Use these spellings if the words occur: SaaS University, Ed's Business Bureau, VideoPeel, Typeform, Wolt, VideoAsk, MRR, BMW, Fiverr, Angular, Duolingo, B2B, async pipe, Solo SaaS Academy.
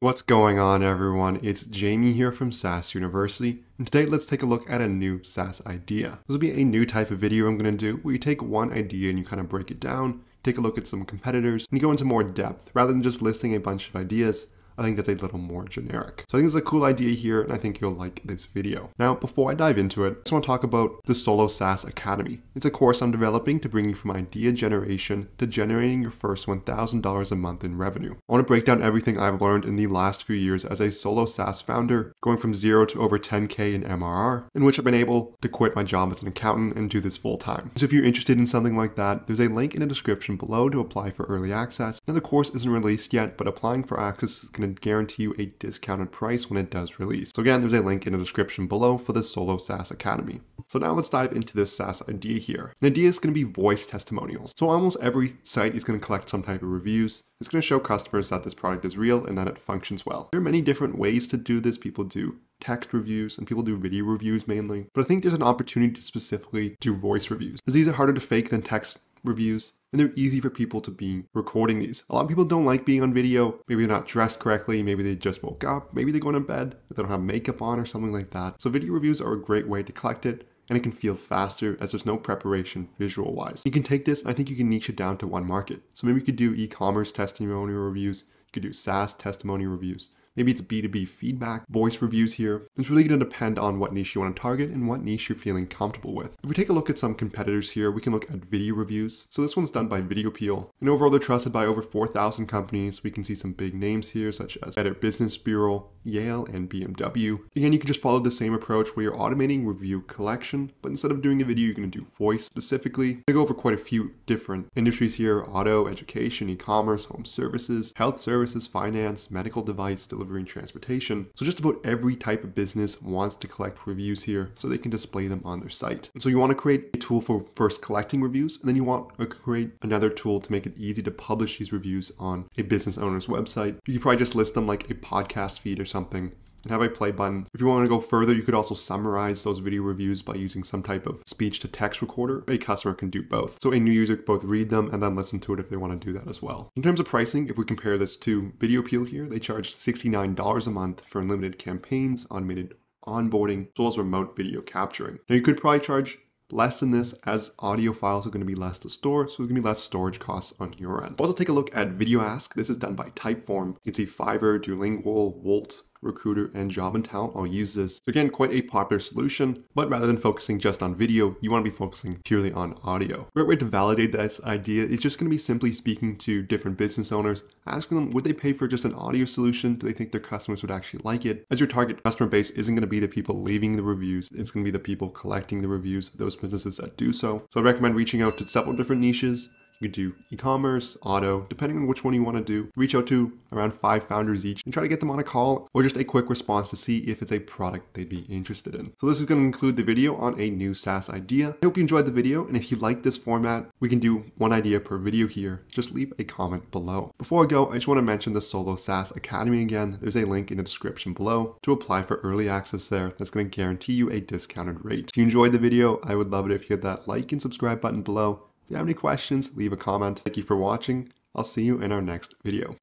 What's going on, everyone? It's Jamie here from SaaS University, and today let's take a look at a new SaaS idea. This will be a new type of video I'm going to do where you take one idea and you kind of break it down, take a look at some competitors, and you go into more depth rather than just listing a bunch of ideas. I think that's a little more generic. So I think it's a cool idea here, and I think you'll like this video. Now, before I dive into it, I just want to talk about the Solo SaaS Academy. It's a course I'm developing to bring you from idea generation to generating your first $1,000 a month in revenue. I want to break down everything I've learned in the last few years as a solo SaaS founder, going from zero to over 10K in MRR, in which I've been able to quit my job as an accountant and do this full time. So if you're interested in something like that, there's a link in the description below to apply for early access. Now, the course isn't released yet, but applying for access is going to guarantee you a discounted price when it does release. So again, there's a link in the description below for the Solo SaaS Academy. So now let's dive into this SaaS idea here. The idea is going to be voice testimonials. So almost every site is going to collect some type of reviews. It's going to show customers that this product is real and that it functions well. There are many different ways to do this. People do text reviews and people do video reviews mainly, but I think there's an opportunity to specifically do voice reviews, because these are harder to fake than text reviews, and they're easy for people to be recording these. A lot of people don't like being on video. Maybe they're not dressed correctly. Maybe they just woke up. Maybe they're going to bed, but they don't have makeup on or something like that. So video reviews are a great way to collect it, and it can feel faster as there's no preparation visual wise. You can take this, and I think you can niche it down to one market. So maybe you could do e-commerce testimonial reviews. You could do SaaS testimonial reviews. Maybe it's B2B feedback, voice reviews here. It's really going to depend on what niche you want to target and what niche you're feeling comfortable with. If we take a look at some competitors here, we can look at video reviews. So this one's done by VideoPeel, and overall they're trusted by over 4,000 companies. We can see some big names here, such as Ed's Business Bureau, Yale, and BMW. Again, you can just follow the same approach where you're automating review collection, but instead of doing a video, you're going to do voice specifically. They go over quite a few different industries here: auto, education, e-commerce, home services, health services, finance, medical device delivery, and transportation. So just about every type of business wants to collect reviews here so they can display them on their site. And so you want to create a tool for first collecting reviews, and then you want to create another tool to make it easy to publish these reviews on a business owner's website. You could probably just list them like a podcast feed or something, and have a play button. If you want to go further, you could also summarize those video reviews by using some type of speech to text recorder. A customer can do both. So a new user can both read them and then listen to it if they want to do that as well. In terms of pricing, if we compare this to VideoPeel here, they charge $69 a month for unlimited campaigns, automated onboarding, as well as remote video capturing. Now, you could probably charge less than this, as audio files are going to be less to store, so there's going to be less storage costs on your end. Also, take a look at VideoAsk. This is done by Typeform. You can see Fiverr, Duolingo, Wolt, Recruiter, and Job and Talent all use this. So again, quite a popular solution, but rather than focusing just on video, you want to be focusing purely on audio. A great way to validate this idea is just going to be simply speaking to different business owners, asking them, would they pay for just an audio solution? Do they think their customers would actually like it? As your target customer base isn't going to be the people leaving the reviews, it's going to be the people collecting the reviews, those businesses that do so. So I recommend reaching out to several different niches. You could do e-commerce, auto, depending on which one you want to do. Reach out to around 5 founders each and try to get them on a call or just a quick response to see if it's a product they'd be interested in. So this is going to conclude the video on a new SaaS idea. I hope you enjoyed the video, and if you like this format, we can do one idea per video here. Just leave a comment below. Before I go, I just want to mention the Solo SaaS Academy again. There's a link in the description below to apply for early access there. That's going to guarantee you a discounted rate. If you enjoyed the video, I would love it if you hit that like and subscribe button below. If you have any questions, leave a comment. Thank you for watching. I'll see you in our next video.